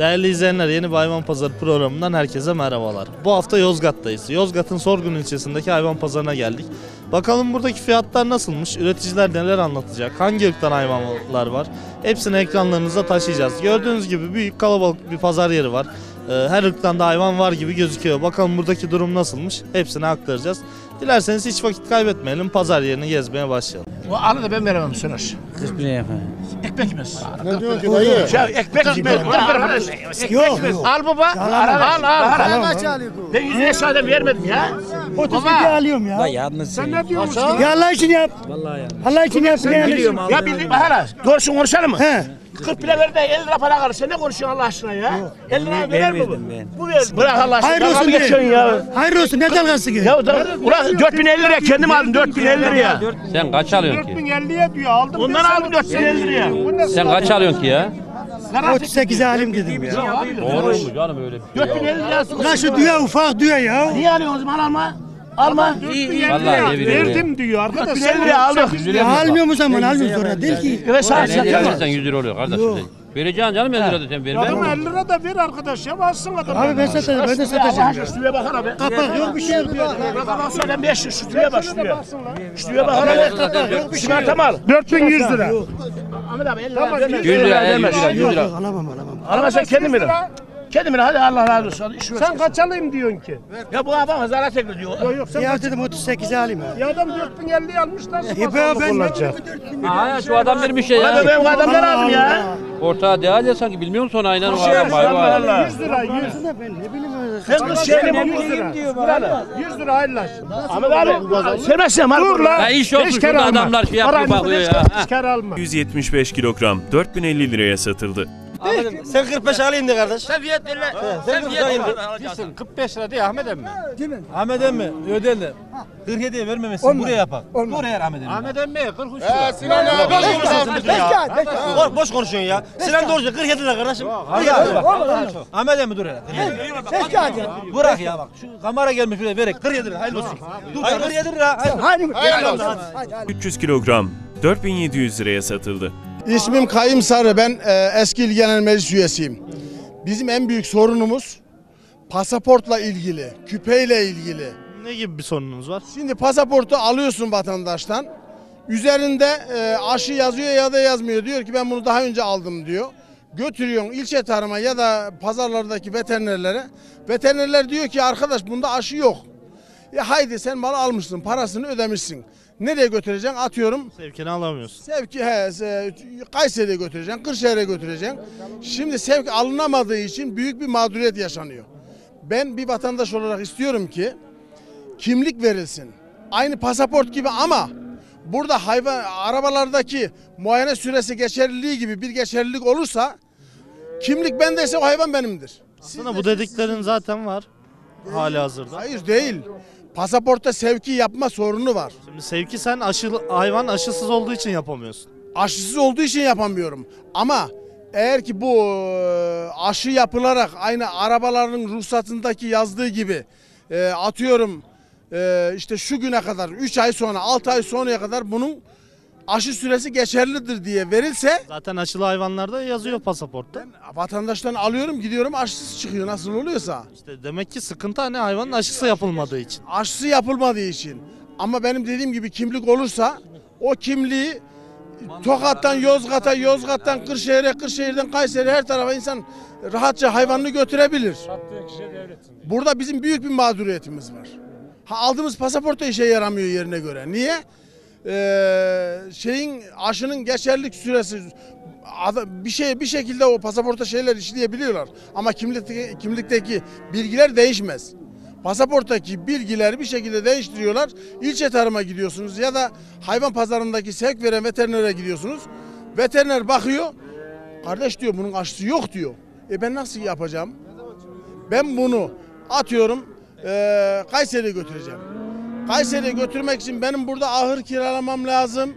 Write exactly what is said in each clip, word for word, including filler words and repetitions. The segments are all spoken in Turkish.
Değerli izleyenler, yeni bir hayvan pazarı programından herkese merhabalar. Bu hafta Yozgat'tayız. Yozgat'ın Sorgun ilçesindeki hayvan pazarına geldik. Bakalım buradaki fiyatlar nasılmış, üreticiler neler anlatacak, hangi ırktan hayvanlar var, hepsini ekranlarınıza taşıyacağız. Gördüğünüz gibi büyük, kalabalık bir pazar yeri var. Her ırktan da hayvan var gibi gözüküyor. Bakalım buradaki durum nasılmış, hepsini aktaracağız. Dilerseniz hiç vakit kaybetmeyelim, pazar yerini gezmeye başlayalım. O anı da ben veremem Söner. Hiçbir şey yapamam. Ekmekimiz. Ne diyorsun ki dayı? Ya ekmek gibi. Ekmekimiz. Al baba. Al al. Para kaç alıyor bu? Ben yüzüne sadem vermedim ya. otuz liraya alıyorum ya. Dayı, sen ne diyorsun? Ya Allah için yap. Vallahi ya. Allah için yap. Ya bildiğin hala. Doğrusun konuşalım mı? He. kırk lira ver de elli lira para kalır. Sen ne konuşuyorsun Allah aşkına ya? elli lira verir mi bu? Bu verir. Bırak Allah aşkına. Hayır olsun diye. Hayır olsun. Ne dalgası gibi? Ya ulan dört bin elli liraya kendim aldım. dört bin elli liraya. Sen kaç alıyorsun ki? dört bin elliye diyor aldım. Ondan aldım dört bin elli liraya. Sen kaç alıyorsun ki ya? otuz sekize alayım dedim ya. Doğru mu canım öyle bir şey ya? dört bin elli liraya. Lan şu düğe ufak düğe ya. Niye alıyorsun bana alma? Alma. Vallahi verdim diyor arkadaş. yüz lira aldım. Almıyor mu zaman? Almıyor sonra. Değil ki. Evet sadece satıyorsan yüz lira oluyor kardeş. Vereceksin canım yüz lira da sen verme. Canım elli lira da ver arkadaş ya. Alsın adam. Abi ben satacağım. Ben de satacağım. Şuraya bakar abi. Kapak yok bir şey yapıyor. Kapak söyle beş yüz. Şuraya bak şuraya. Şuraya bakar abi. Kapak yok bir şey yapıyor. dört bin yüz lira. Ahmet abi elli lira. yüz lira vermez. yüz lira. Alamam alamam. Alamazsan kendim verim. Kendimine hadi Allah razı olsun. Sen kaç alayım diyorsun ki? Ya bu adam zarar çekiyor diyor. Yok yok sen ya dedim otuz sekize alayım ya. Ya adam dört bin elliye almışlar. E be ben ne dört bin elli? Aha şu adam bir şey ya. Ben bu adamdan aldım ya. Ortağa değer ya sanki bilmiyor musun aynen o adam hayvan. yüz lira yüz. Ne bileyim ben. Sen şeyini yüz lira diyor bana. yüz lira hayırlaş. Ahmet abi sevmezsem al dur lan. Ya iş olsun bu adamlar şey yapıyor bakıyor ya. yüz yetmiş beş kilogram dört bin elli liraya satıldı. Değil. Sen kırk beş alayım de kardeş. Sen fiyat ver lan. Sen fiyat ver. kırk beş lira değil Ahmet emmi. Değil mi? Ahmet emmi ödedi. kırk yediye vermemesin buraya yapar. Buraya Ahmet emmi. Ahmet emmi kırk üç lira. He Sinan abi. Boş konuşuyorsun. Boş konuşuyorsun ya. Sinan doğruca kırk yedi lira kardeşim. Ahmet emmi dur hele. Bırak ya bak. Şu kamera gelmiş buraya verek. kırk yedi lira hayırlı olsun. kırk yedi lira. Hayırlı olsun. üç yüz kilogram dört bin yedi yüz liraya satıldı. İsmim Kayım Sarı, ben e, eski İl Genel Meclis üyesiyim. Bizim en büyük sorunumuz pasaportla ilgili, küpeyle ilgili. Ne gibi bir sorunumuz var? Şimdi pasaportu alıyorsun vatandaştan, üzerinde e, aşı yazıyor ya da yazmıyor. Diyor ki ben bunu daha önce aldım diyor. Götürüyorsun ilçe tarıma ya da pazarlardaki veterinerlere. Veterinerler diyor ki arkadaş bunda aşı yok. Ya haydi sen malı almışsın, parasını ödemişsin. Nereye götüreceksin? Atıyorum. Sevkini alamıyorsun. Sevki, he, se, Kayseri'ye götüreceksin, Kırşehir'e götüreceksin. Şimdi sevk alınamadığı için büyük bir mağduriyet yaşanıyor. Ben bir vatandaş olarak istiyorum ki kimlik verilsin. Aynı pasaport gibi ama burada hayvan arabalardaki muayene süresi geçerliliği gibi bir geçerlilik olursa kimlik bendeyse o hayvan benimdir. Aslında bu dediklerin zaten var. Değil. Hali hazırda. Hayır değil. Pasaportta sevki yapma sorunu var. Şimdi sevki sen aşı, hayvan aşısız olduğu için yapamıyorsun. Aşısız olduğu için yapamıyorum. Ama eğer ki bu aşı yapılarak aynı arabaların ruhsatındaki yazdığı gibi e, atıyorum e, işte şu güne kadar üç ay sonra altı ay sonraya kadar bunun aşı süresi geçerlidir diye verilse. Zaten aşılı hayvanlarda yazıyor pasaportta. Vatandaştan alıyorum gidiyorum aşısız çıkıyor nasıl oluyorsa. İşte demek ki sıkıntı hani hayvanın aşısı yapılmadığı için. Aşısı yapılmadığı için. Ama benim dediğim gibi kimlik olursa o kimliği Tokat'tan Yozgat'a, Yozgat'tan Kırşehir'e, Kırşehir'den Kayseri'ye her tarafa insan rahatça hayvanını götürebilir. Burada bizim büyük bir mağduriyetimiz var. Ha, aldığımız pasaportta işe yaramıyor yerine göre. Niye? Ee, şeyin aşının geçerlilik süresi bir şey bir şekilde o pasaporta şeyler işleyebiliyorlar ama kimlikteki, kimlikteki bilgiler değişmez. Pasaporttaki bilgileri bir şekilde değiştiriyorlar. İlçe tarıma gidiyorsunuz ya da hayvan pazarındaki sevk veren veterinere gidiyorsunuz. Veteriner bakıyor. Kardeş diyor bunun aşısı yok diyor. E ben nasıl yapacağım? Ben bunu atıyorum ee, Kayseri'ye götüreceğim. Kayseri'ye götürmek için benim burada ahır kiralamam lazım.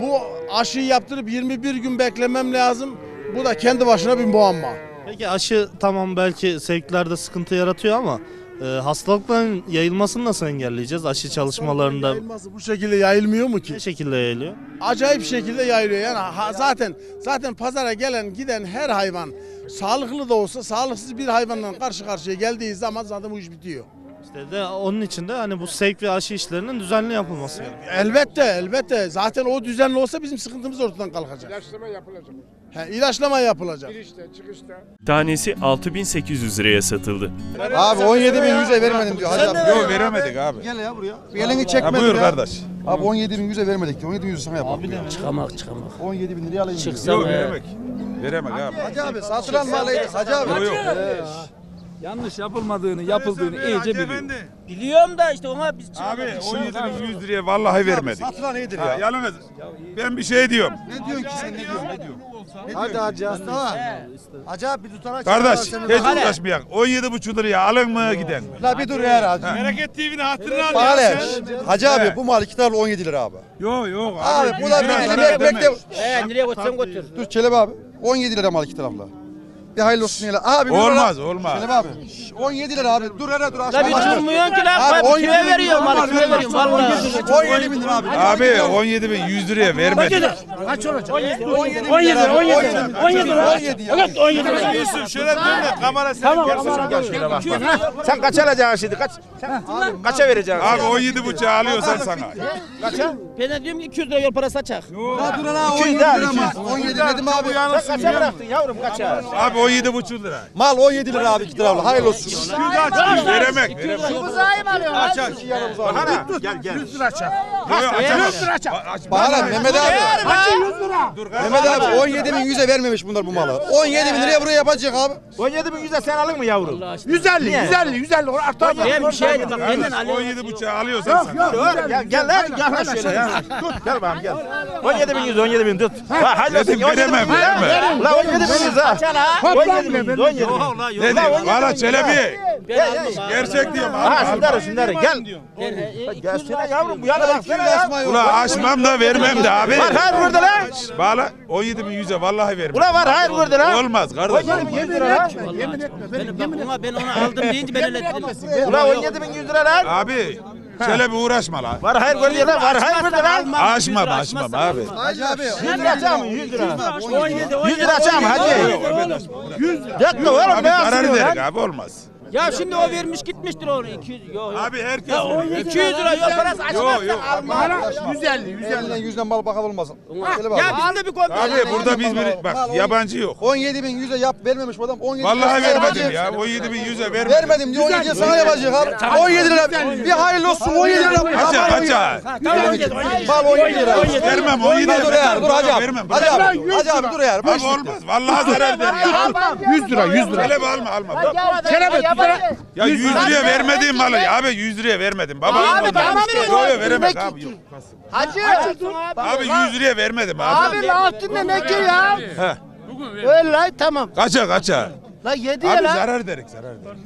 Bu aşıyı yaptırıp yirmi bir gün beklemem lazım. Bu da kendi başına bir muamma. Peki aşı tamam belki sevklerde sıkıntı yaratıyor ama e, hastalıkların yayılmasını nasıl engelleyeceğiz aşı çalışmalarında? Bu şekilde yayılmıyor mu ki? Ne şekilde yayılıyor? Acayip şekilde yayılıyor. Yani ha, zaten zaten pazara gelen giden her hayvan sağlıklı da olsa sağlıksız bir hayvanla karşı karşıya geldiği zaman zaten bu iş bitiyor. İşte de onun için de hani bu sevk ve aşı işlerinin düzenli yapılması. Elbette, elbette. Zaten o düzenli olsa bizim sıkıntımız ortadan kalkacak. İlaçlama yapılacak. He, ilaçlama yapılacak. Girişte, çıkışta. Tanesi altı bin sekiz yüz liraya satıldı. Abi on yedi bin yüze vermedim diyor. Hadi abi. Yok veremedik abi. Gel ya buraya. Bir elini çekmedi ya. Buyur kardeş. Abi on yedi bin yüze vermedik diyor. on yedi bin yüzü sana yapalım. Abi çıkamak, çıkamak. on yedi bin liraya alayım. Çıksa veremek. Veremek abi. Hacı abi satılan malı. Hacı abi. Yok yok. Yanlış yapılmadığını, yapıldığını Öyle iyice biliyorum. Efendi. Biliyorum da işte ona biz çıkardık. Abi on yedi bin yüz liraya vallahi vermedik. Satılan iyidir ya. Yalanız. Ben bir şey diyorum. Ne diyorsun ki sen ne diyorsun? Ne diyorsun? Hadi hacı hasta. Hacı abi bir tutana çıkar. Kardeş hiç uğraşmayak. on yedi buçuk liraya alın mı giden? La bir dur ya hacı. Bereket T V'nin hatırını al. Bari. Hacı abi bu mal iki tane on yedi lira abi. Yok yok abi. Abi bu da bekle. He nereye götürsen götür. Dur Çelebi abi. on yedi lira mal iki tarafla. Bir hayırlı olsun hele. Abi olmaz olmaz. Söyle abi. on yedi lira abi. Dur hele dur aşağı. Abi durmuyorsun ki lan. on yediye veriyorum abi. Kime veriyorum vallahi. on yedi bin lira abi. Abi on yedi bin yüz liraya vermedi. Kaç olacak? on yedi on yedi on yedi on yedi. Evet on yedi. Yusuf şöyle dönme kamera sen gelsin şöyle bak. Sen kaç alacaksın şimdi? Kaç? Kaça vereceksin? Abi on yedi buçuk alıyorsan sana. Kaça? Ben diyorum ki iki yüz lira yol parası açak. Ya dur lan on yedi dedim abi. Kaça bıraktın yavrum kaça? Abi on yedi buçuk lira. Mal on yedi lira abi iki taraflı. Hayırlı olsun. yüz aç. Veremek. Şu zayım alıyorum. Aç aç. Gel gel. yüz lira aç. yüz lira aç. Bahar Mehmet abi. Aç yüz lira. Mehmet abi on yedi bin yüze vermemiş bunlar bu malı. on yedi bin liraya buraya yapacak abi. on yedi bin yüze sen alır mı yavrum? yüz elli yüz elli yüz elli. Artar mı? Bir şey yok. on yedi buçuğa alıyorsan sen. Gel gel gel şöyle ya. Gel bakalım gel. on yedi bin yüz on yedi bin tut. Hayırlı olsun. Veremem. La on yedi bin yüz ha. Valla Çelebi. Gerçek diyorum. Ha şunları şunları gel. Gelsene yavrum bu yana baksana ya. Ula açmam da vermem de abi. Var hayır burada lan. Valla on yedi bin yüze vallahi vermem. Ula var hayır burada lan. Olmaz kardeşim. Yemin etme. Yemin etme. Ben onu aldım deyince ben öyle dedim. Ula on yedi bin yüz lira lan. Abi. Çelebi uğraşma la. Var hayır var ya da var hayır var da. Açma açma abi. Hacı abi yüz lira açam yüz lira. yüz lira açam hacı. yüz lira. Dakika oğlum ne açıyorsun? Abi olmaz. Ya şimdi o vermiş gitmiştir onu iki yüz. Yok. Abi herkes iki yüz lira yok parası açmazsan alma. yüz elli yüz elliden yüzden mal bakal olmasın. Ya bizde bir kombi. Abi burada biz bir bak yabancı yok. on yedi bin yüze yap vermemiş bu adam. Vallahi vermedim ya. on yedi bin yüze vermedim. Vermedim diyor. on yediye sana yapacak abi. on yedi lira. Bir hayırlı olsun on yedi lira. Kaça kaça. Mal on yedi lira. Vermem on yedi lira. Dur hacı abi. Hacı abi. Hacı abi dur ya. Abi olmaz. Vallahi zarar ver ya. yüz lira yüz lira. Hele alma alma. Kelebet. Ya yüz liraya vermediğim malı abi yüz liraya vermedim. Baba abi tamam veremez abi. Hacı abi yüz liraya vermedim abi. Abi altında ne ki ya? He. Öyle tamam. Kaça kaça. La yediye lan. Abi zarar derik zarar derik.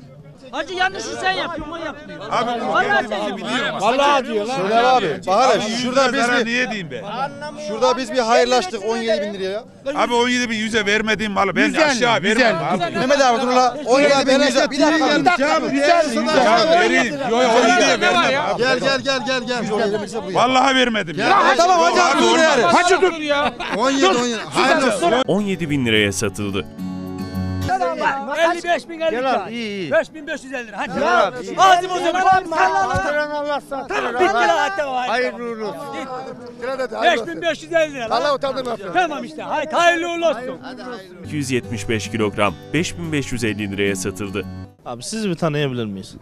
Hacı yanlışı sen yapıyorsun o yapmıyor. Abi vallahi sen biliyorsun. Vallahi diyor lan. Söyle abi. Bahar şurada biz niye diyeyim ben? Şurada biz bir hayırlaştık on yedi bin liraya. Abi on yedi bin yüze vermediğim malı ben aşağı vermem abi. Mehmet abi dur la. on yedi bin yüze bir dakika. Bir dakika. Ya vereyim. Yok on yediye vermem abi. Gel gel gel gel gel. Vallahi vermedim ya. Tamam hacı dur ya. Hacı dur ya. on yedi on yedi. on yedi bin liraya satıldı. elli beş bin elli lira. beş bin beş yüz elli lira. Hadi. Ağzım o zaman. Hayırlı uğurlu olsun. beş bin beş yüz elli lira. Allah utandırma. Tamam işte. Hayırlı uğurlu olsun. iki yüz yetmiş beş kilogram. beş bin beş yüz elli liraya satıldı. Abi siz mi tanıyabilir miyiz?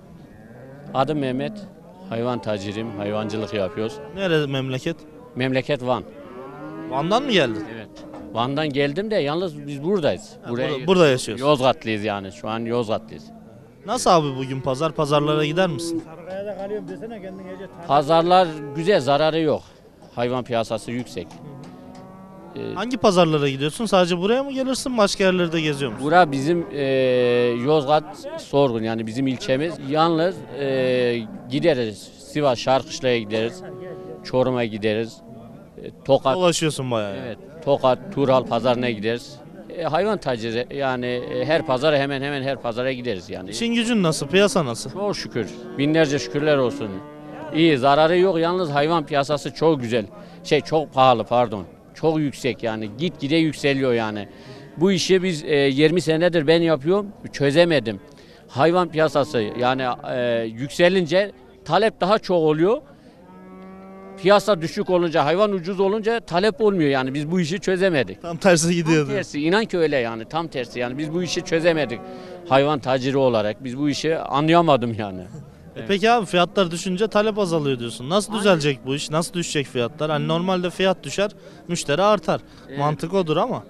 Adım Mehmet. Hayvan tacirim. Hayvancılık yapıyoruz. Nerede memleket? Memleket Van. Van'dan mı geldin? Evet. Van'dan geldim de yalnız biz buradayız. Ha, Buraya, burada, burada yaşıyoruz. Yozgatlıyız yani şu an Yozgatlıyız. Nasıl abi bugün pazar? Pazarlara gider misin? Sarıkaya'da kalıyorum desene kendin Ege. Pazarlar güzel, zararı yok. Hayvan piyasası yüksek. Ee, Hangi pazarlara gidiyorsun? Sadece buraya mı gelirsin? Başka yerlerde geziyor musun? Bura bizim e, Yozgat Sorgun yani bizim ilçemiz. Yalnız e, gideriz. Sivas Şarkışla'ya gideriz. Çorum'a gideriz. Tokat. Dolaşıyorsun bayağı. Evet. Tokat, Turhal pazarına gideriz. E, hayvan taciri yani e, her pazara hemen hemen her pazara gideriz yani. İşin gücün nasıl? Piyasa nasıl? Çok şükür. Binlerce şükürler olsun. İyi, zararı yok. Yalnız hayvan piyasası çok güzel. Şey çok pahalı pardon. Çok yüksek yani. Gitgide yükseliyor yani. Bu işi biz e, yirmi senedir ben yapıyorum, çözemedim. Hayvan piyasası yani e, yükselince talep daha çok oluyor. Piyasa düşük olunca, hayvan ucuz olunca talep olmuyor yani. Biz bu işi çözemedik. Tam tersi gidiyordu. Tam tersi, inan ki öyle yani, tam tersi yani. Biz bu işi çözemedik hayvan taciri olarak. Biz bu işi anlayamadım yani. Evet. Peki abi, fiyatlar düşünce talep azalıyor diyorsun. Nasıl düzelecek Aynen. bu iş? Nasıl düşecek fiyatlar? Hani normalde fiyat düşer, müşteri artar. Evet. Mantık odur ama.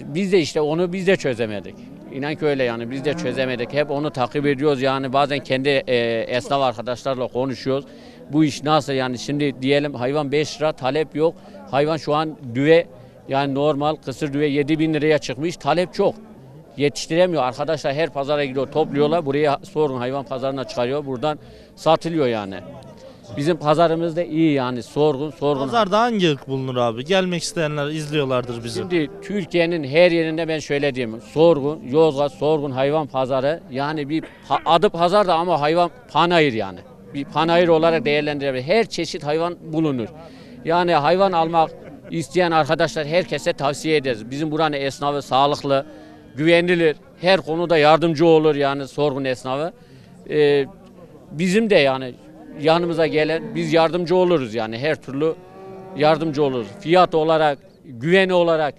Biz de işte onu biz de çözemedik. İnan ki öyle yani, biz de çözemedik. Hep onu takip ediyoruz yani, bazen kendi e, esnaf arkadaşlarla konuşuyoruz. Bu iş nasıl yani, şimdi diyelim hayvan beş lira, talep yok. Hayvan şu an düve, yani normal kısır düve yedi bin liraya çıkmış, talep çok. Yetiştiremiyor arkadaşlar, her pazara gidiyor, topluyorlar. Buraya Sorgun hayvan pazarına çıkarıyor, buradan satılıyor yani. Bizim pazarımız da iyi yani, Sorgun, Sorgun. Pazarda hangi ırk bulunur abi? Gelmek isteyenler izliyorlardır bizi. Şimdi Türkiye'nin her yerinde ben şöyle diyeyim. Sorgun, Yozgat, Sorgun hayvan pazarı yani bir pa adı pazar da ama hayvan panayır yani. Bir panayır olarak değerlendirebilir. Her çeşit hayvan bulunur. Yani hayvan almak isteyen arkadaşlar herkese tavsiye ederiz. Bizim buranın esnafı sağlıklı, güvenilir. Her konuda yardımcı olur yani Sorgun esnafı. Ee, bizim de yani yanımıza gelen, biz yardımcı oluruz yani, her türlü yardımcı oluruz. Fiyat olarak, güveni olarak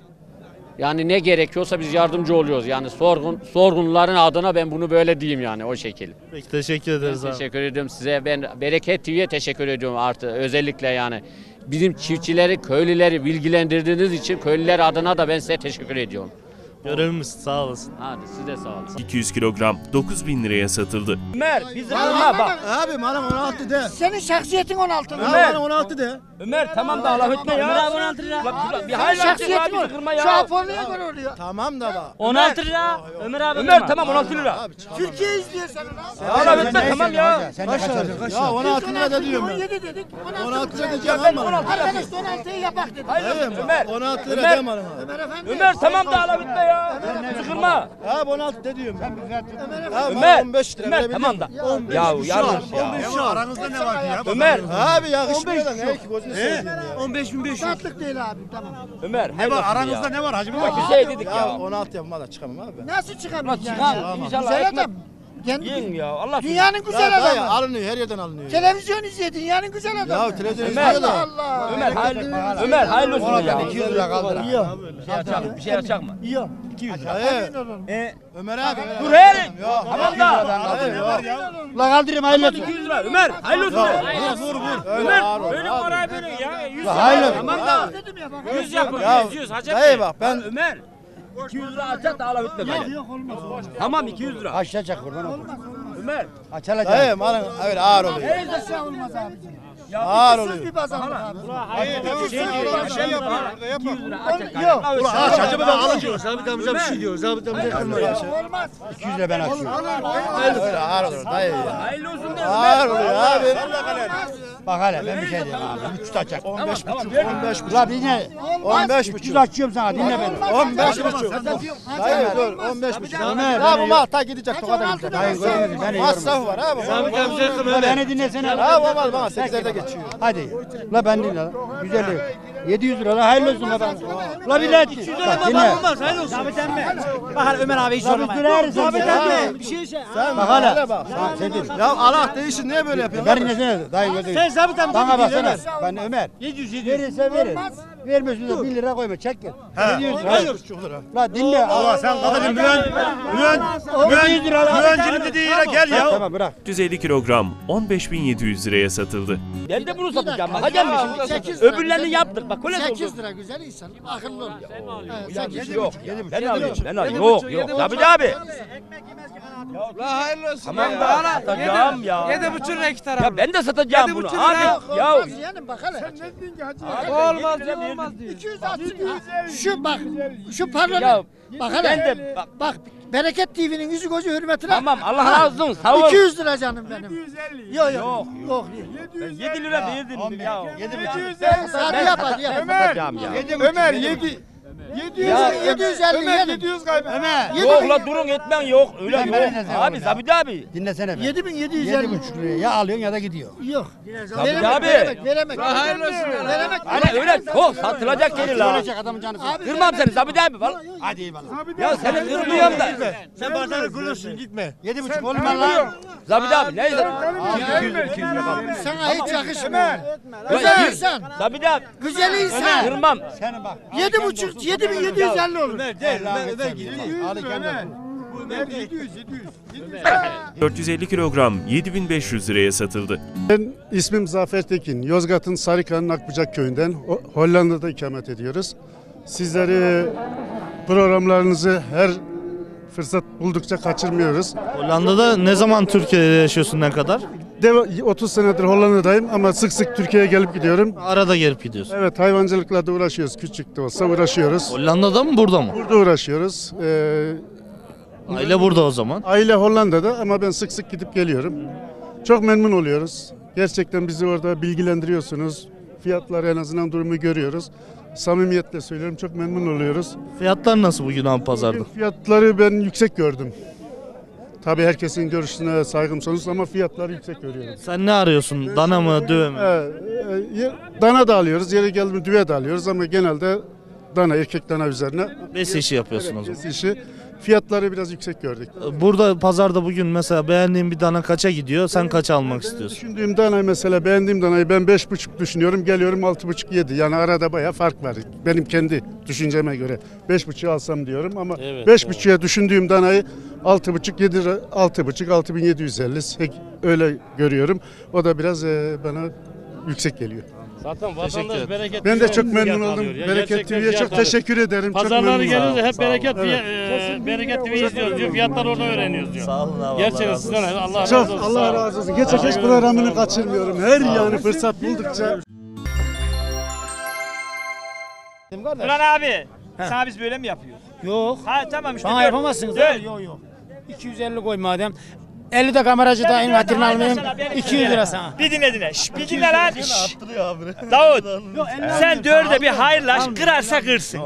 yani ne gerekiyorsa biz yardımcı oluyoruz. Yani sorgun sorgunların adına ben bunu böyle diyeyim yani, o şekilde. Peki, teşekkür ederiz ben abi. Teşekkür ediyorum size. Ben Bereket T V'ye teşekkür ediyorum artık özellikle yani. Bizim çiftçileri, köylüleri bilgilendirdiğiniz için köylüler adına da ben size teşekkür ediyorum. Görevimiz, sağ olasın. Hadi siz de sağ olasın. iki yüz kilogram dokuz bin liraya satıldı. Ömer biz alma bak. Abi malım on altı de. Senin şahsiyetin on altı. Ömer on altı de. Ömer tamam da Allah etme ya. Ömer on altı lira. Bir hayır şahsiyetin var. Şu Japonya'ya göre oluyor. Tamam da bak. on altı lira. Ömer abi. Ömer tamam on altı lira. Türkiye izliyor seni. Allah etme tamam ya. Ya on altı lira da diyorum ben. on yedi dedik. on altı lira diyeceğim ama. Arkadaş on altıya yapak dedik. Ömer on altı lira da malım. Ömer tamam da Allah etme. Ya, çıkırma. Abi on altı de diyorum. Ömer, Ömer tamam da. Ya yarmış ya. on beş aranızda ne var ya? Ömer. Abi ya on beş. on beş bin beş yüz. Tatlık değil abi tamam. Ömer. Ne var aranızda, ne var hacı bak bir şey dedik ya. on altı yapma da çıkamam abi. Nasıl çıkamam ya? İnşallah ekmek. Yiyin ya Allah. Dünyanın güzel adamı. Alınıyor, her yerden alınıyor. Televizyon izliyor, dünyanın güzel adamı. Ya televizyon izliyor da. Ömer hayırlı, Ömer hayırlı olsun ya. iki yüz lira kaldı. Bir şey açacak, bir şey açacak mı? Yok. iki yüz lira. Eee Ömer abi. Dur hele. Tamam da. La kaldırayım hayırlı olsun. iki yüz lira. Ömer hayırlı olsun. Vur vur. Ömer böyle parayı böyle ya. yüz lira. Tamam da. yüz yapın. yüz yüz hacı. Hayır bak ben Ömer. iki yüz lira açacak da alavetme beni. Yok yok olmaz. Tamam iki yüz lira. Açacak buradan olur. Ömer. Açalacak. Hayır malın öyle ağır oluyor. Her şey olmaz abi. Ya ağır oluyor. Bir pazarlık abi. Hayır bir şey yap. iki yüz lira açacak. Yok. Aç acaba ben alacağım. Zabitamıza bir şey diyor. Zabitamıza kırma ya. Olmaz. iki yüz lira ben açıyorum. Öyle ağır olur. Hayır. Hayırlı olsun da. Ağır oluyor abi. Bak hala ben bir şey diyeyim abi. üç tutacak. on beş buçuk. on beş buçuk. La dinle. on beş buçuk. Açıyorum sana dinle beni. on beş buçuk. Hayır dur. on beş buçuk. La bu mahta gidecek Tokat'a gidecek. Hayır. Masrafı var abi. Zabitamıza kırma. Beni dinlesene. Abi olmaz bana sekizlerde geçiyor. Hadi. La ben dinle la. Güzel değil. yedi yüz lira la hayırlı olsun la ben. La bir lanet. iki yüz lira bana olmaz hayırlı olsun. Bak hala Ömer abi hiç sorma. Bir şey şey. Bak hala. Ya Allah değişin niye böyle yapıyorsun? Ver dinlesene. Dayı Zabıtan bana baksana. Ben Ömer. yedi yüz yedi. Verirse verir. Vermiyorsun da bir lira koyma. Çek gel. yedi yüz lira. Hayır lira. La dinle. Allah sen kadar Bülent. Bülent. Bülent. Bülent'in dediği yere gel ya. Tamam bırak. yüz elli kilogram on beş bin yedi yüz liraya satıldı. Ben de bunu satacağım. Bak hacem mi şimdi? Öbürlerini yaptık. Bak kolay oldu. sekiz lira güzel insan. Akıllı ol. sekiz yok. Ben alayım. Ben alayım. Yok yok. Tabii abi. La hayırlı olsun. Tamam da satacağım ya. yedi buçuk lira iki tarafı. Ya ben de satacağım bunu. Abi ya. Olmaz yani bak hele. Sen ne diyorsun ki hacı? Olmaz diyor olmaz diyor. iki yüz altı. Şu bak. Şu parlanın. Bak hele. Ben de bak. Bak. Bereket T V'nin yüzü gözü hürmetine. Tamam Allah razı olsun. Sağ ol. iki yüz lira canım benim. yedi yüz elli. Yok yok. Yok. yedi lira değildin ya. yedi lira. Sen yapar yapar. Ömer yedi. yedi yüz elli kaybeder. Ömer. Yok la durun etmen yok. Öyle yok. Abi Zabit abi. Dinlesene ben. yedi bin yedi yüz elli liraya ya alıyorsun ya da gidiyor. Yok. Zabit abi. Veremek veremek. Veremek. Hani öyle çok satılacak gelir la. Kırmam seni Zabit abi. Hadi eyvallah. Ya seni kırmıyorum da. Sen pazarı kırıyorsun gitme. yedi buçuk oğlum ben la. Zabit abi neyse. Sana hiç yakışmıyor. Güzel insan. Zabit abi. Güzel insan. Kırmam. Seni bak. yedi buçuk yedi bin yedi yüz elli olur. Ömer değil. Ömer gidiyor. Hadi kendine. Ömer yedi yüz yedi yüz. dört yüz elli kilogram yedi bin beş yüz liraya satıldı. Ben ismim Zafer Tekin. Yozgat'ın Sarıkaya'nın Akbıcak köyünden Hollanda'da ikamet ediyoruz. Sizleri programlarınızı her fırsat buldukça kaçırmıyoruz. Hollanda'da ne zaman Türkiye'de yaşıyorsun, ne kadar? otuz senedir Hollanda'dayım ama sık sık Türkiye'ye gelip gidiyorum. Arada gelip gidiyorsun. Evet, hayvancılıkla da uğraşıyoruz. Küçük de olsa uğraşıyoruz. Hollanda'da mı, burada mı? Burada uğraşıyoruz. Ee, aile burada o zaman. Aile Hollanda'da ama ben sık sık gidip geliyorum. Çok memnun oluyoruz. Gerçekten bizi orada bilgilendiriyorsunuz. Fiyatları en azından durumu görüyoruz. Samimiyetle söylüyorum, çok memnun oluyoruz. Fiyatlar nasıl bugün abi pazarda? Bugün fiyatları ben yüksek gördüm. Tabii herkesin görüşüne saygım sonsuz ama fiyatları yüksek görüyorum. Sen ne arıyorsun? Ben dana mı, düve mi? E, e, dana da alıyoruz, yere geldi mi düve de alıyoruz ama genelde dana, erkek dana üzerine. Bes işi yapıyorsun evet, o zaman. Bes işi. Fiyatları biraz yüksek gördük. Burada pazarda bugün mesela beğendiğim bir dana kaça gidiyor? Sen evet, kaça almak ben istiyorsun? Düşündüğüm dana mesela beğendiğim danayı ben beş buçuk düşünüyorum. Geliyorum altı buçuk yedi. Yani arada bayağı fark var. Benim kendi düşünceme göre beş buçuk alsam diyorum ama evet, beş buçuğa evet, düşündüğüm danayı altı buçuk yedi altı buçuk altı bin yedi yüz elli öyle görüyorum. O da biraz e, bana yüksek geliyor. Zaten vatandaş Bereket. Ben de çok memnun oldum. Bereket T V'ye çok teşekkür ederim. Pazarları gelince hep Bereket T V'yi izliyoruz diyor. Fiyatları orada öğreniyoruz diyor. Sağ olun abi. Gerçekten sizden Allah razı olsun. Allah razı olsun. Gerçek hiç programını kaçırmıyorum. Her yani fırsat buldukça. Burhan abi, sana biz böyle mi yapıyoruz? Yok. Ha tamam işte. Bana yapamazsınız. Yok yok. iki yüz elli koy madem. elli de kameracı dayın hatırını almayayım. iki yüz lira sana. Bir dinle dinle. Şş, bir dinle lan. Davut. Sen dörde bir hayırlaş. Kırarsa kırsın.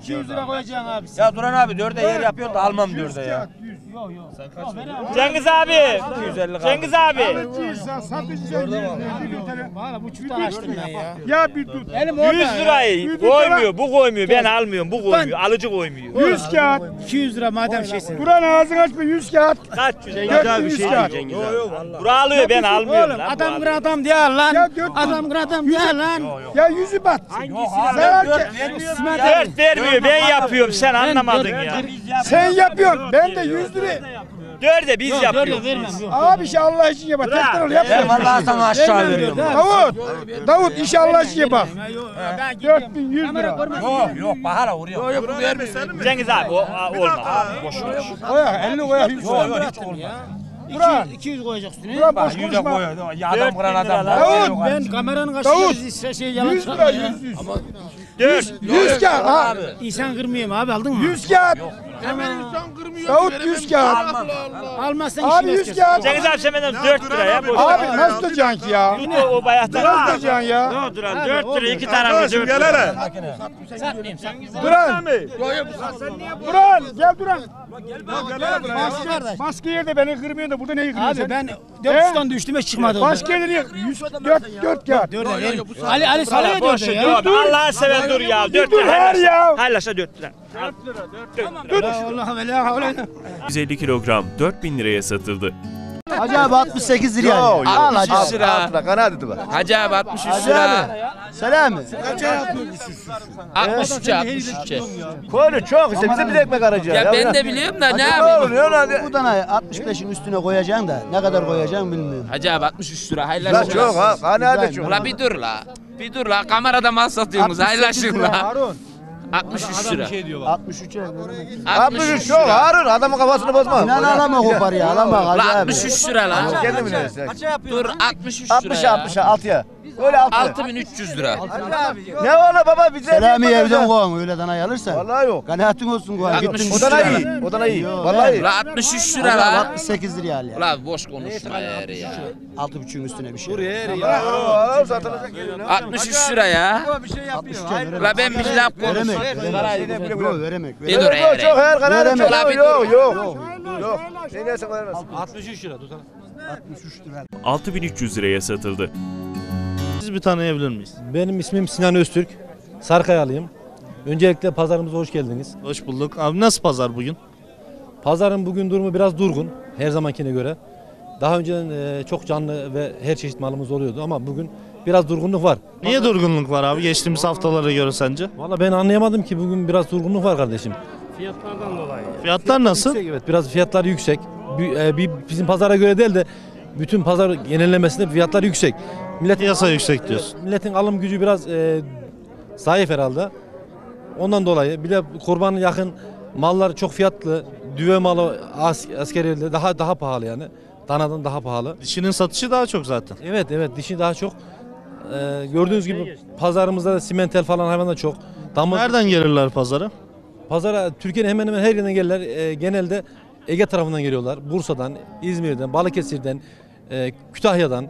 iki yüz lira koyacaksın abi. Ya Duran abi dörde yer yapıyor da almam dörde ya. Yok yok. Sen kaç veriyorsun? Cengiz abi. Cengiz abi. Ya bir dur. yüz lirayı koymuyor. Bu koymuyor. Ben almıyorum. Bu koymuyor. Alıcı koymuyor. yüz kağıt. iki yüz lira madem şeysin. Duran ağzını açma. yüz kağıt. Kaç yüz? Güzel bir şey Cengiz abi. Bura alıyor, ben almıyorum oğlum, lan. Adam bir adam diye lan. Adam bir adam diye lan. Yo, yo. Ya yüzü bat. Dört vermiyor, ben yapıyorum. Sen anlamadın ya. Sen yapıyorsun. Ben de yüz lira. Dörde biz yapıyoruz. Abi şey Allah için yap. Tekrar ol yap. Ben vallahi sana aşağı veriyorum. Davut. Davut iş Allah için yap. dört bin yüz lira. Yok yok bahara vuruyor. Yok vermiyor. Cengiz abi olma. Boş boş. Koya elli koya yüz lira hiç olmaz. iki yüz koyacaksın. Bura boş konuşma. Adam kıran adam. Davut ben kameranın karşısında şey yalan çıkmıyor. yüz lira yüz yüz. yüz kağıt abi. İnsan kırmıyor mu abi, aldın mı? yüz kağıt. Hemen insan kırmıyor. Davut yüz kağıt. Almazsan abi yüz kağıt. Cengiz abi sen benden dört lira ya. Abi nasıl duracaksın ki ya? O bayahtan abi. Nasıl duracaksın ya? Ne duran dört lira iki tane dört lira. Satmayayım. Duran. Duran gel Duran. Maske kardeş. Maske yerde beni kırmıyorsun da burada neyi kırıyorsun? Abi ben dört yüzden düştüm ve çıkmadım. Maske nereye? dört kağıt. Ali Ali salaya dört ya. Allah'ın seven dur ya. dört lira. Hayırlaşa dört lira. yüz elli kilogram dört bin liraya satıldı. Hacı abi altmış sekiz liraya. Al hacı lira. Kanadı var. Hacı abi altmış üç lira. Selam. Hacı abi altmış üç altmış üç. Koyun çok işte bize bir ekmek arayacaksın. Ya ben de biliyorum da ne yapayım. Bu dana altmış beşin üstüne koyacaksın da ne kadar koyacaksın bilmiyorum. Hacı abi altmış üç lira. Hayırlaşın. Çok ha. Kanadı çok. Ula bir dur la. Bir dur la. Kamerada mal satıyorsunuz. Hayırlaşın la. altmış üç lira. altmış üç lira. altmış üç yok Harun, adamın kafasını bozma. İnan alama kopar ya, alama. altmış üç lira lan. Dur altmış üç lira. altmışa altmışa altıya. Böyle altı bin üç yüz lira. Ne ola baba bize? Selami evden kovan öyle danayı alırsan. Vallahi yok. Kanaatin olsun kovan. O danayı iyi. O danayı iyi. Vallahi iyi. altmış üç lira la. altmış sekiz lira ya. La boş konuşma eğer ya. altı buçuğun üstüne bir şey. Buraya eğer ya. altmış üç lira ya. La ben bir laf konuşayım. Veremek. Veremek. Çok her kanaat çok. Yok yok. Yok. Ne dersen kadar nasıl? altmış üç lira tutalım. altmış üç lira. altı bin üç yüz liraya satıldı. Siz bir tanıyabilir miyiz? Benim ismim Sinan Öztürk. Sarıkayalıyım. Öncelikle pazarımıza hoş geldiniz. Hoş bulduk. Abi nasıl pazar bugün? Pazarın bugün durumu biraz durgun. Her zamankine göre. Daha önceden çok canlı ve her çeşit malımız oluyordu ama bugün biraz durgunluk var. Niye Pazar... durgunluk var abi geçtiğimiz haftalara göre sence? Valla ben anlayamadım ki bugün biraz durgunluk var kardeşim. Fiyatlardan dolayı. Fiyatlar nasıl? Yüksek, evet, biraz fiyatlar yüksek. Bizim pazara göre değil de bütün pazar genellemesinde fiyatlar yüksek. Milletin piyasa yüksek diyorsun. Evet, milletin alım gücü biraz e, zayıf herhalde. Ondan dolayı bir de kurbanın yakın mallar çok fiyatlı. Düve malı as, askeriyelde daha daha pahalı yani. Danadan daha pahalı. Dişinin satışı daha çok zaten. Evet evet dişi daha çok. Ee, gördüğünüz gibi pazarımızda da simental falan hayvan da çok. Damız... Nereden gelirler pazara? Pazara Türkiye'nin hemen hemen her yerinden gelirler. Ee, genelde Ege tarafından geliyorlar. Bursa'dan, İzmir'den, Balıkesir'den, e, Kütahya'dan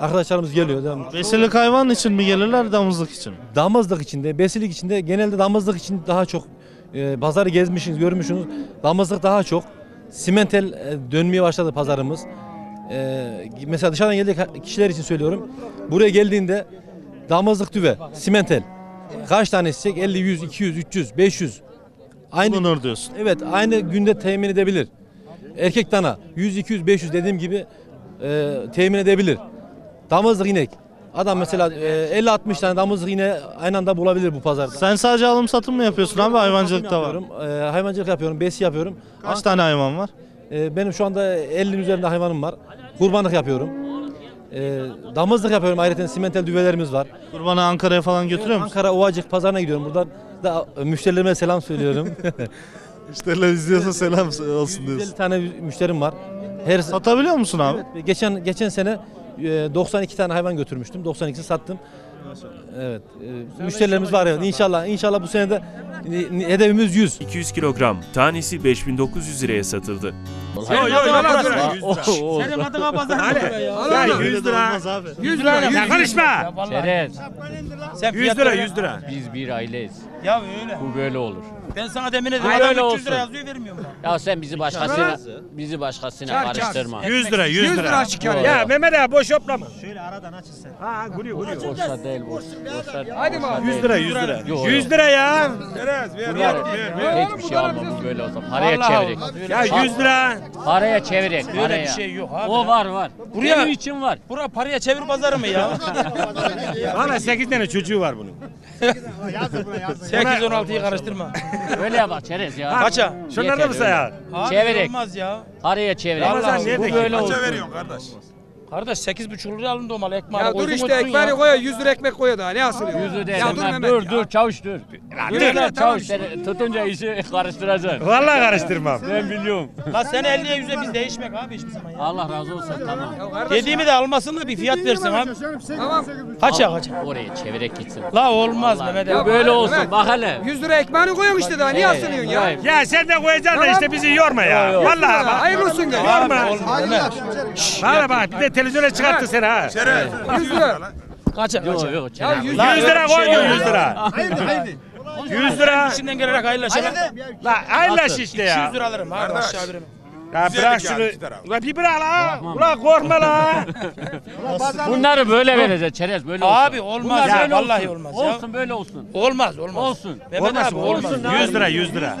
arkadaşlarımız geliyor. Besilik hayvan için mi gelirler, damızlık için mi? Damızlık için de, besilik için de genelde damızlık için daha çok. E, pazarı gezmişsiniz, görmüşsünüz. Damızlık daha çok. Simental e, dönmeye başladı pazarımız. Ee, mesela dışarıdan gelecek kişiler için söylüyorum. Buraya geldiğinde damızlık düve, simental kaç tane isteyecek? elli, yüz, iki yüz, üç yüz, beş yüz. Aynı bulunur diyorsun. Evet, aynı günde temin edebilir. Erkek dana yüz, iki yüz, beş yüz dediğim gibi e, temin edebilir. Damızlık inek. Adam mesela e, elli altmış tane damızlık ineği aynı anda bulabilir bu pazarda. Sen sadece alım satım mı yapıyorsun abi? Hayvancılık da var. E, hayvancılık yapıyorum, besi yapıyorum. Kaç An tane hayvan var? Benim şu anda ellinin üzerinde hayvanım var. Kurbanlık yapıyorum. E, damızlık yapıyorum. Ayrıca simental düvelerimiz var. Kurbanı Ankara'ya falan götürüyor musun? Ankara, Ovacık pazarına gidiyorum. Buradan da müşterilerime selam söylüyorum. Müşteriler izliyorsa selam olsun diyorsun. yüz elli tane müşterim var. Her... Satabiliyor musun abi? Evet, geçen geçen sene doksan iki tane hayvan götürmüştüm. doksan ikisini sattım. Evet. E, müşterilerimiz var evet. İnşallah inşallah bu sene de hedefimiz yüz. iki yüz kilogram tanesi beş bin dokuz yüz liraya satıldı. Yok yok yok. Senin adına pazar ya. yüz lira. yüz lira. Karışma. yüz lira yüz lira. Biz bir aileyiz. Ya öyle. Bu böyle olur. Ben sana demin dedim. Öyle olsun. yüz lira yazıyor vermiyorum ben. Ya sen bizi başkasına bizi başkasına karıştırma. yüz lira yüz lira. Ya Mehmet abi boş yoplama. Şöyle aradan açın sen. Ha gülüyor gülüyor. Boşta değil boş. Hadi abi. yüz lira yüz lira. yüz lira ya. Veririz veririz. Hiçbir şey almamız böyle olsa paraya çevirek. Ya yüz lira. Paraya çevirek. Öyle bir şey yok abi. O var var. Buraya benim için var. Bura paraya çevir pazarı mı ya? Bana sekiz tane çocuğu var bunun. sekiz on altıyı karıştırma. Öyle bak çerez ya. Kaça? Şunlarda mı sayar? Çevirek. Olmaz ya. Paraya çevirek. Bu böyle olsun. Kaça veriyorsun kardeş? Kardeş sekiz buçuk lira alın domalı ekmeği. Ya dur işte ekmeği koy, yüz lira ekmek koy daha ne asılıyor? yüz lira ya dur Mehmet. Dur dur çavuş dur. Dur lan çavuş tutunca işi karıştıracaksın. Vallahi karıştırmam. Ben biliyorum. Lan sen elliye yüze biz değişmek abi hiçbir zaman ya. Allah razı olsun tamam. Dediğimi de almasın da bir fiyat versin abi. Tamam. Kaça kaça. Oraya çevirek gitsin. La olmaz Mehmet abi. Böyle olsun bak hele. yüz lira ekmeğini koyun işte daha ne asılıyorsun ya? Ya sen de koyacaksın da işte bizi yorma ya. Vallahi bak. Hayır olsun gel. Yorma. Bana bak bir de televizyona çıkarttı seni ha. Şeref. yüz lira. Kaç? Yok yok. yüz lira koy diyor yüz lira. Haydi haydi. yüz lira. İçinden gelerek hayırlaşalım. La hayırlaş işte ya. iki yüz lira alırım ha aşağı birim. Ya bırak şunu. Ulan bir bırak la. Ulan korkma la. Bunları böyle vereceğiz çerez böyle olsun. Abi olmaz ya vallahi olmaz ya. Olsun böyle olsun. Olmaz olmaz. Olsun. Mehmet abi olmaz. yüz lira yüz lira.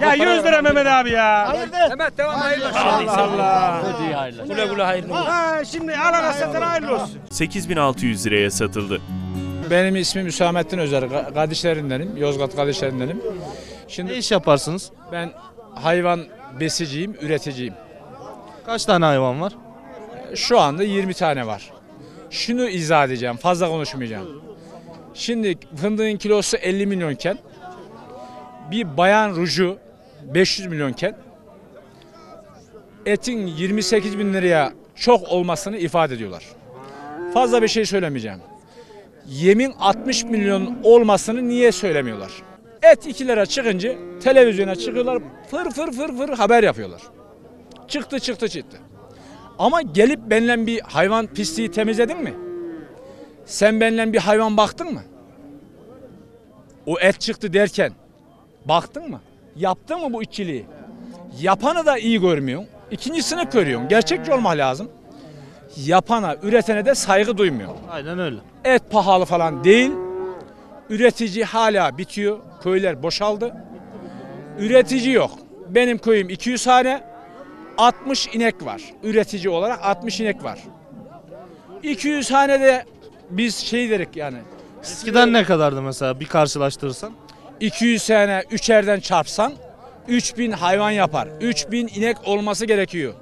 Ya yüz lira Mehmet abi ya. Hayırdır. Mehmet devam hayırlı olsun. Allah Allah. Güle güle hayırlı olsun. Ha şimdi alana satana hayırlı olsun. sekiz bin altı yüz liraya satıldı. Benim ismim Hüsamettin Özer. Kardeşlerimdenim. Yozgat kardeşlerimdenim. Şimdi ne iş yaparsınız? Ben hayvan besiciyim, üreticiyim. Kaç tane hayvan var? Şu anda yirmi tane var. Şunu izah edeceğim, fazla konuşmayacağım. Şimdi fındığın kilosu elli milyonken, bir bayan ruju beş yüz milyonken, etin yirmi sekiz bin liraya çok olmasını ifade ediyorlar. Fazla bir şey söylemeyeceğim. Yemin altmış milyon olmasını niye söylemiyorlar? Et iki lira çıkınca televizyona çıkıyorlar, fır fır fır fır haber yapıyorlar. Çıktı çıktı çıktı. Ama gelip benimle bir hayvan pisliği temizledin mi? Sen benimle bir hayvan baktın mı? O et çıktı derken baktın mı? Yaptın mı bu işçiliği? Yapanı da iyi görmüyorsun. İkincisini görüyorsun. Gerçekçi olmak lazım. Yapana, üretene de saygı duymuyorsun. Aynen öyle. Et pahalı falan değil. Üretici hala bitiyor. Köyler boşaldı. Üretici yok. Benim köyüm iki yüz hane. altmış inek var. Üretici olarak altmış inek var. iki yüz hanede biz şey dedik yani. Eskiden ne kadardı mesela bir karşılaştırırsan? iki yüz hane üçerden çarpsan üç bin hayvan yapar. üç bin inek olması gerekiyor.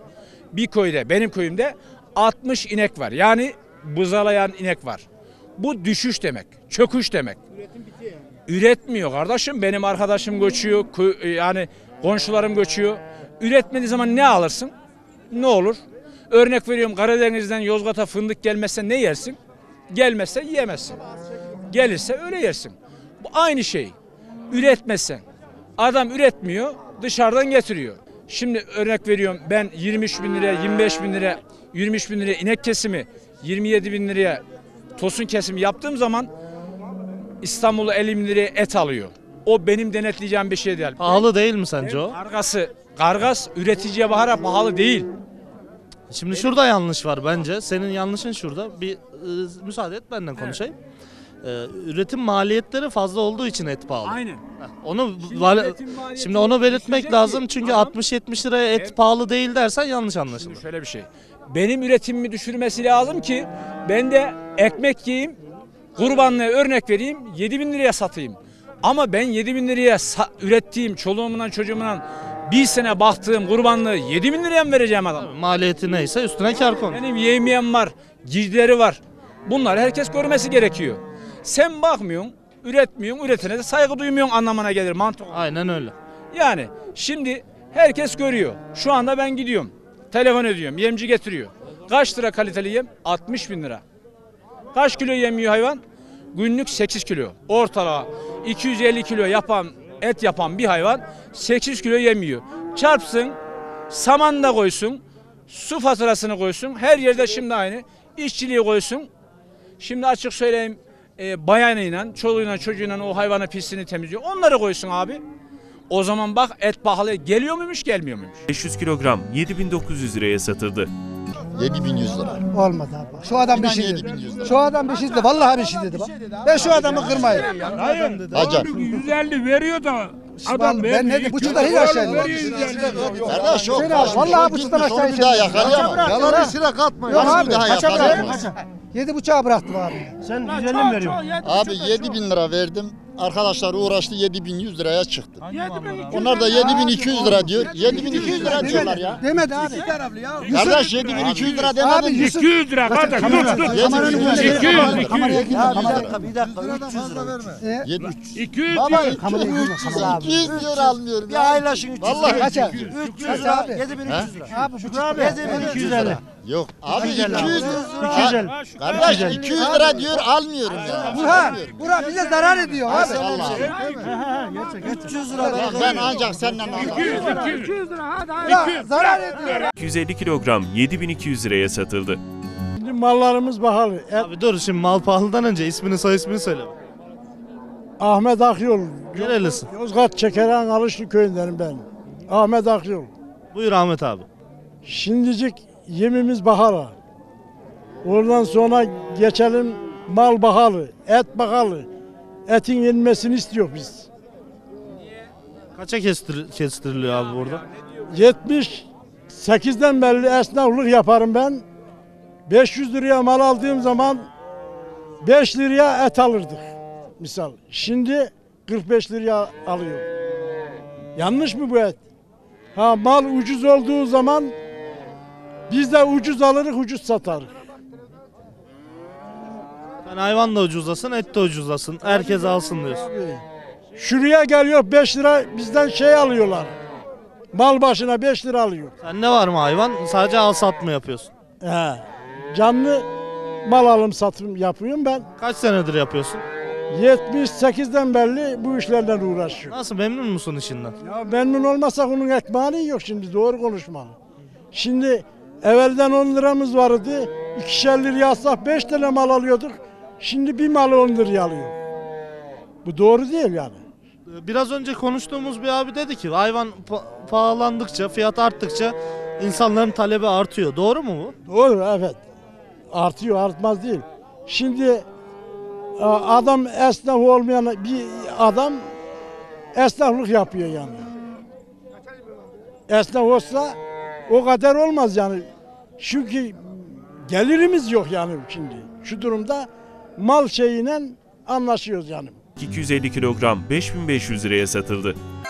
Bir köyde, benim köyümde altmış inek var. Yani bızalayan inek var. Bu düşüş demek, çöküş demek. Üretim bitiyor yani. Üretmiyor kardeşim. Benim arkadaşım göçüyor, yani komşularım göçüyor. Üretmediği zaman ne alırsın? Ne olur? Örnek veriyorum, Karadeniz'den Yozgat'a fındık gelmezse ne yersin? Gelmezse yiyemezsin. Gelirse öyle yersin. Bu aynı şey. Üretmezsen. Adam üretmiyor, dışarıdan getiriyor. Şimdi örnek veriyorum, ben yirmi üç bin liraya, yirmi beş bin liraya, yirmi üç bin liraya inek kesimi, yirmi yedi bin liraya tosun kesimi yaptığım zaman İstanbul'u elli bin liraya et alıyor. O benim denetleyeceğim bir şey değil. Pahalı değil mi sence o? Kargası, kargas üreticiye bahara pahalı değil. Şimdi benim... şurada yanlış var bence. Senin yanlışın şurada. Bir e, müsaade et benden konuşayım. Evet. Ee, üretim maliyetleri fazla olduğu için et pahalı. Aynen. Onu şimdi, şimdi onu belirtmek lazım çünkü altmış yetmiş liraya et evet. Pahalı değil dersen yanlış anlaşılır. Şimdi şöyle bir şey. Benim üretimimi düşürmesi lazım ki ben de ekmek yiyeyim, kurbanlığı örnek vereyim, yedi bin liraya satayım. Ama ben yedi bin liraya ürettiğim çoluğumdan çocuğumdan bir sene baktığım kurbanlığı yedi bin liraya mı vereceğim adam? Maliyeti neyse üstüne kar konu. Benim yemeğim var, girdileri var. Bunlar herkes görmesi gerekiyor. Sen bakmıyorsun, üretmiyorsun, üretene de saygı duymuyorsun anlamına gelir mantık. Aynen öyle. Yani şimdi herkes görüyor. Şu anda ben gidiyorum, telefon ediyorum, yemci getiriyor. Kaç lira kaliteli yem? altmış bin lira. Kaç kilo yemiyor hayvan? Günlük sekiz kilo. Ortalama iki yüz elli kilo yapan, et yapan bir hayvan sekiz kilo yemiyor. Çarpsın, saman da koysun, su faturasını koysun, her yerde şimdi aynı. İşçiliği koysun. Şimdi açık söyleyeyim. E, bayanıyla, çoluğuyla, çocuğuyla o hayvanın pisliğini temizliyor. Onları koysun abi. O zaman bak et pahalı geliyor muymuş, gelmiyor muymuş? beş yüz kilogram yedi bin dokuz yüz liraya satıldı. yedi bin yüz lira. Olmadı abi. Şu adam bir şey dedi. Şu adam bir şey dedi. Vallahi bir şey dedi bak. Ben şu adamı kırmayayım. Hayır. Hacı. yüz elli veriyor da adam ben ne bu çocuklar hiç aşağıda. Kardeş yok. Vallahi bu çocuklar aşağıda. Bir daha yakalayamam. Yalan işine katma. Bir daha yakalayamam. Yedi buçuğa bıraktım abi. Sen güzelim mi veriyorsun? Abi yedi bin lira verdim. Arkadaşlar uğraştı yedi bin yüz liraya çıktı. Onlar da yedi bin iki yüz lira diyor. Yedi bin iki yüz lira diyorlar ya. Demedi abi. Kardeş yedi bin iki yüz lira demedi. İki yüz lira kardeş. İki yüz. Bir dakika. Üç yüz lira. Yedi üç. İki yüz. Baba üç yüz. İki yüz diyor almıyorum. Bir aylaşın üç yüz. Kaç abi? Üç yüz abi. Yedi bin üç yüz lira. Abi Şükrü abi. Yedi bin iki yüz lira. Yok abi iki yüz lira. Kardeş iki yüz lira diyor almıyorum ya. Burhan, Burhan bize zarar ediyor abi. üç yüz lira. Ben ancak senden alayım. iki yüz lira hadi. Zarar ediyor. iki yüz elli kilogram yedi bin iki yüz liraya satıldı. Şimdi mallarımız pahalı. Abi dur şimdi mal pahalıdan önce ismini soy ismini söyle. Ahmet Akıyol. Nerelisin? Yozgat Çekeren Alışlı köyündenim ben. Ahmet Akıyol. Buyur Ahmet abi. Şimdicik yemimiz pahalı. Oradan sonra geçelim mal pahalı, et pahalı. Etin yenmesini istiyor biz. Kaça kestir kestiriliyor abi burada? yetmiş sekizden belli esnaflık yaparım ben. beş yüz liraya mal aldığım zaman beş liraya et alırdık. Misal şimdi kırk beş liraya alıyor. Yanlış mı bu et? Ha mal ucuz olduğu zaman biz de ucuz alırız, ucuz satarız. Ben hayvan da ucuzlasın, et de ucuzlasın. Herkes alsın diyorsun. Şuraya geliyor beş lira bizden şey alıyorlar. Mal başına beş lira alıyor. Sen ne var mı hayvan? Sadece al sat mı yapıyorsun? He. Canlı mal alım satım yapıyorum ben. Kaç senedir yapıyorsun? yetmiş sekizden beri bu işlerden uğraşıyorum. Nasıl, memnun musun işinden? Ya memnun olmasak onun ekmeğini yok şimdi, doğru konuşmalı. Şimdi evvelden on liramız vardı. ikişer liraya alsak beş tane mal alıyorduk. Şimdi bir malı on liraya alıyor. Bu doğru değil yani. Biraz önce konuştuğumuz bir abi dedi ki hayvan pahalandıkça, fiyat arttıkça insanların talebi artıyor. Doğru mu bu? Doğru, evet. Artıyor, artmaz değil. Şimdi adam esnaf olmayan bir adam esnaflık yapıyor yani. Esnaf olsa o kadar olmaz yani. Çünkü gelirimiz yok yani şimdi. Şu durumda mal şeyiyle anlaşıyoruz yani. iki yüz elli kilogram beş bin beş yüz liraya satıldı.